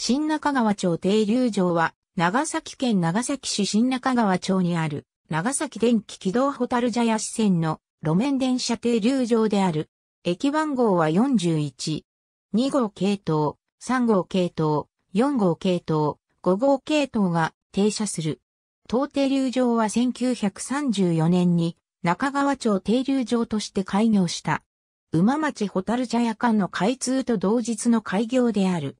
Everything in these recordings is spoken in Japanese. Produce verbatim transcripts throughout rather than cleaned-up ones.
新中川町停留場は、長崎県長崎市新中川町にある、長崎電気軌道蛍茶屋支線の路面電車停留場である。駅番号はよんじゅういち、にごうけいとう、さんごうけいとう、よんごうけいとう、ごごうけいとうが停車する。当停留場はせんきゅうひゃくさんじゅうよねんに中川町停留場として開業した。馬町蛍茶屋間の開通と同日の開業である。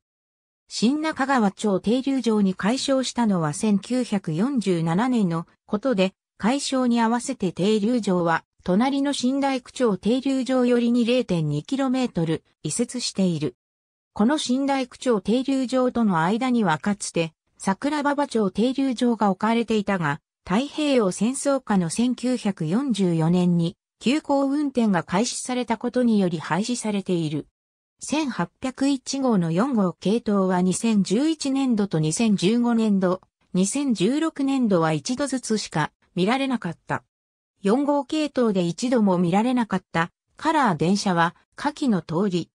新中川町停留場に改称したのはせんきゅうひゃくよんじゅうななねんのことで、改称に合わせて停留場は、隣の新大工町停留場よりに れいてんにキロメートル 移設している。この新大工町停留場との間にはかつて桜馬場町停留場が置かれていたが、太平洋戦争下のせんきゅうひゃくよんじゅうよねんに急行運転が開始されたことにより廃止されている。せんはっぴゃくいちごうのよんごうけいとうはにせんじゅういちねんどとにせんじゅうごねんど、にせんじゅうろくねんどは一度ずつしか見られなかった。よんごうけいとうで一度も見られなかったカラー電車は下記の通り。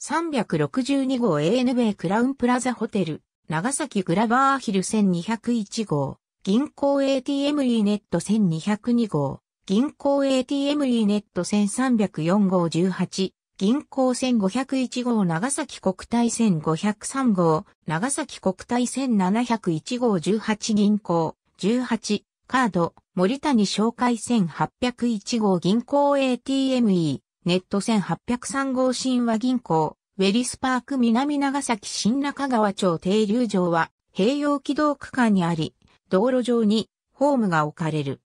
さんびゃくろくじゅうにごう エーエヌビー クラウンプラザホテル、長崎グラバーヒルせんにひゃくいちごう、銀行 エーティーエム E ネットせんにひゃくにごう、銀行 エーティーエム E ネットせんさんびゃくよんごうじゅうはち、銀行せんごひゃくいちごう長崎国体せんごひゃくさんごう、長崎国体せんななひゃくいちごうじゅうはち銀行、じゅうはち、カード、森谷商会せんはっぴゃくいちごう銀行 エーティーエムイー、ネットせんはっぴゃくさんごう神話銀行、ウェリスパーク南長崎新中川町停留場は、併用軌道区間にあり、道路上にホームが置かれる。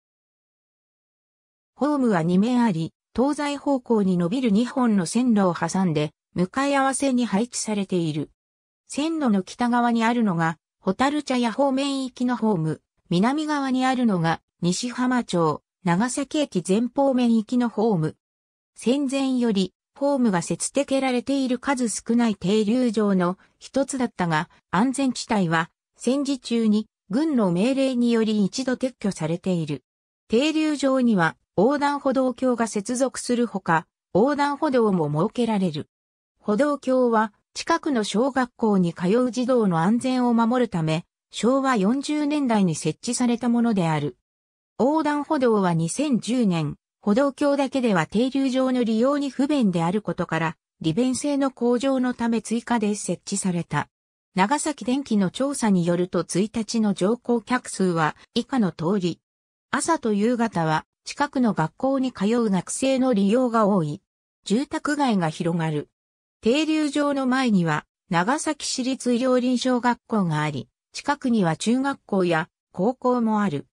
ホームはにめいあり、東西方向に伸びるにほんの線路を挟んで、向かい合わせに配置されている。線路の北側にあるのが、蛍茶屋方面行きのホーム。南側にあるのが西浜町、長崎駅前方面行きのホーム。戦前よりホームが設けられている数少ない停留場の一つだったが、安全地帯は戦時中に軍の命令により一度撤去されている。停留場には横断歩道橋が接続するほか、横断歩道も設けられる。歩道橋は近くの小学校に通う児童の安全を守るため、昭和よんじゅうねんだいに設置されたものである。横断歩道はにせんじゅうねん、歩道橋だけでは停留場の利用に不便であることから、利便性の向上のため追加で設置された。長崎電気の調査によるといちにちの乗降客数は以下の通り。朝と夕方は近くの学校に通う学生の利用が多い。住宅街が広がる。停留場の前には長崎市立医療臨床学校があり、近くには中学校や高校もある。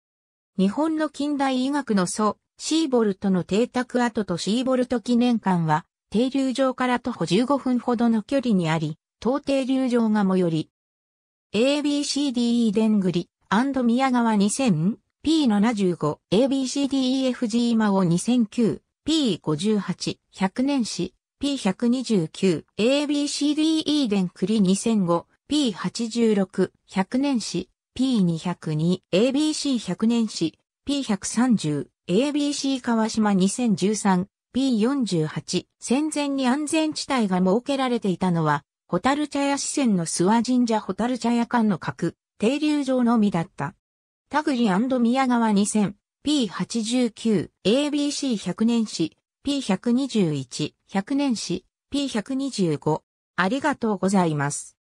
日本の近代医学の祖、シーボルトの邸宅跡とシーボルト記念館は、停留場から徒歩じゅうごふんほどの距離にあり、当停留場が最寄り。エービーシーディーイー でんぐり&宮川 にせん、ピーななじゅうご、エービーシーディーイーエフジー マオにせんきゅう、ピーごじゅうはち、ひゃくねん史、ピーひゃくにじゅうきゅう、エービーシーディーイー でんくりにせんご、ピーはちじゅうろく、ひゃくねん史、ピーにひゃくに、エービーシーひゃくねん史、ピーひゃくさんじゅう、エービーシー 川島にせんじゅうさん、ピーよんじゅうはち。戦前に安全地帯が設けられていたのは、蛍茶屋支線の諏訪神社蛍茶屋間の各停留場のみだった。田栗&宮川にせん、ピーはちじゅうきゅう、エービーシーひゃくねん史、ピーひゃくにじゅういち、ひゃくねん史、ピーひゃくにじゅうご。ありがとうございます。